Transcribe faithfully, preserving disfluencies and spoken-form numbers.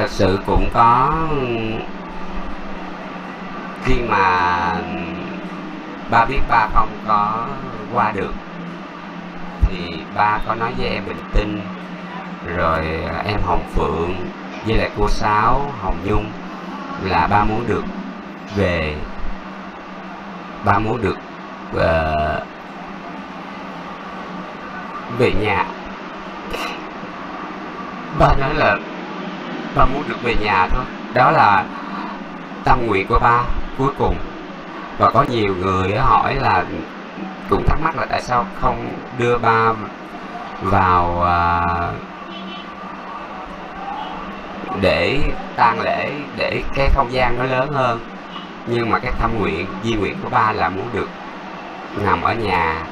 thật sự cũng có khi mà ba biết ba không có qua được thì ba có nói với em Bình Tinh, rồi em Hồng Phượng với lại cô Sáu Hồng Nhung là ba muốn được về, ba muốn được uh, về nhà. Ba nói là ba muốn được về nhà thôi, đó là tâm nguyện của ba cuối cùng. Và có nhiều người hỏi là cũng thắc mắc là tại sao không đưa ba vào uh, để tang lễ, để cái không gian nó lớn hơn. Nhưng mà cái tâm nguyện, di nguyện của ba là muốn được nằm ở nhà